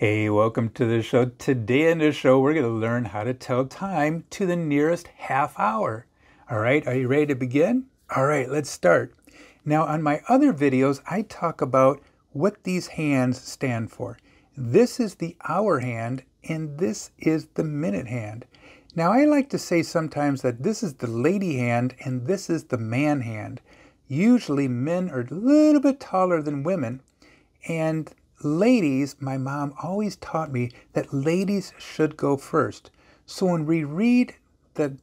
Hey, welcome to the show. Today on the show, we're going to learn how to tell time to the nearest half hour. All right, are you ready to begin? All right, let's start. Now, on my other videos, I talk about what these hands stand for. This is the hour hand, and this is the minute hand. Now, I like to say sometimes that this is the lady hand, and this is the man hand. Usually, men are a little bit taller than women, and ladies, my mom always taught me that ladies should go first. So when we read the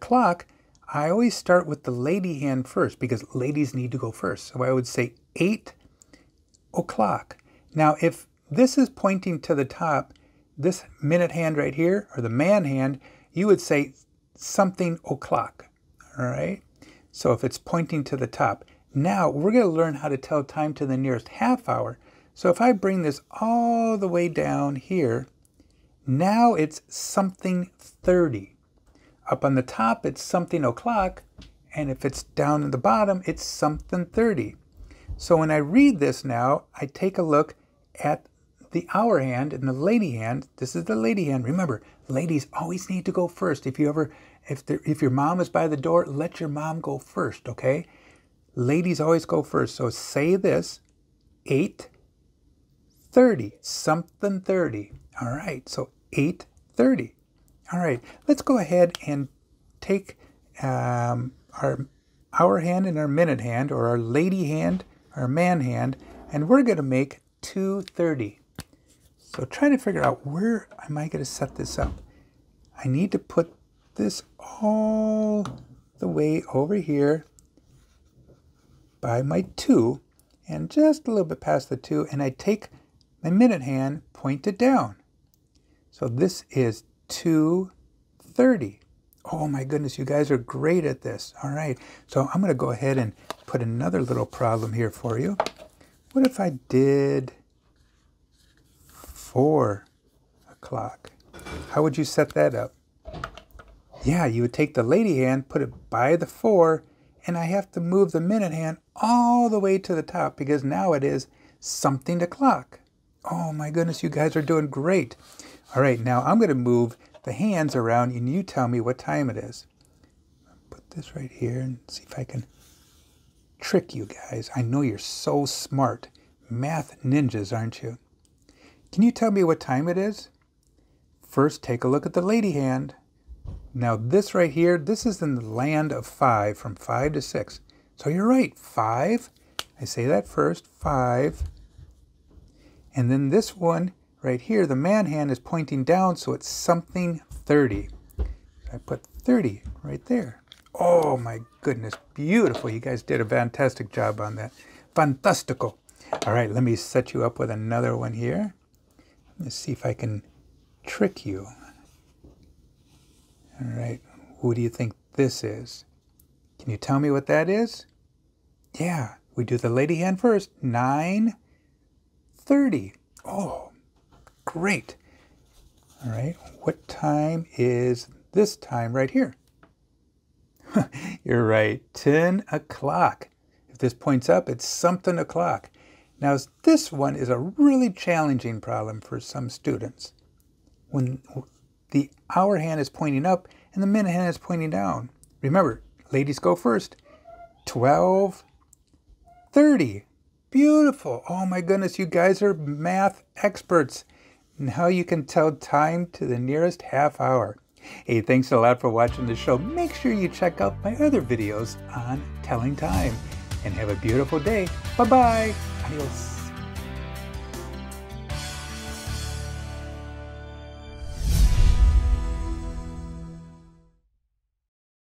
clock, I always start with the lady hand first because ladies need to go first. So I would say 8 o'clock. Now, if this is pointing to the top, this minute hand right here, or the man hand, you would say something o'clock, all right? So if it's pointing to the top. Now, we're going to learn how to tell time to the nearest half hour. So if I bring this all the way down here, now it's something 30. Up on the top, it's something o'clock, and if it's down at the bottom, it's something 30. So when I read this now, I take a look at the hour hand and the lady hand. This is the lady hand. Remember, ladies always need to go first. If your mom is by the door, let your mom go first, okay? Ladies always go first. So say this, 8:30, something 30. All right, so 8:30. All right, let's go ahead and take our hour hand and our minute hand, or our lady hand, our man hand, and we're going to make 2:30. So try to figure out where am I going to set this up. I need to put this all the way over here by my 2, and just a little bit past the 2, and I take my minute hand, point it down. So this is 2:30. Oh my goodness, you guys are great at this. All right, so I'm going to go ahead and put another little problem here for you. What if I did 4 o'clock? How would you set that up? Yeah, you would take the lady hand, put it by the 4, and I have to move the minute hand all the way to the top because now it is something o'clock. Oh my goodness, you guys are doing great. All right, now I'm going to move the hands around and you tell me what time it is. Put this right here and see if I can trick you guys. I know you're so smart. Math ninjas, aren't you? Can you tell me what time it is? First, take a look at the lady hand. Now this right here, this is in the land of 5, from 5 to 6. So you're right, 5. I say that first, 5. And then this one right here, the man hand is pointing down, so it's something 30. I put 30 right there. Oh my goodness, beautiful. You guys did a fantastic job on that. Fantastico. All right, let me set you up with another one here. Let's see if I can trick you. All right, who do you think this is? Can you tell me what that is? Yeah, we do the lady hand first. 9:30. Oh, great. All right, what time is this time right here? You're right, 10 o'clock. If this points up, it's something o'clock. Now, this one is a really challenging problem for some students. When the hour hand is pointing up and the minute hand is pointing down. Remember, ladies go first. 12:30. Beautiful. Oh my goodness, you guys are math experts. Now you can tell time to the nearest half hour. Hey, thanks a lot for watching the show. Make sure you check out my other videos on telling time. And have a beautiful day. Bye-bye. Adios.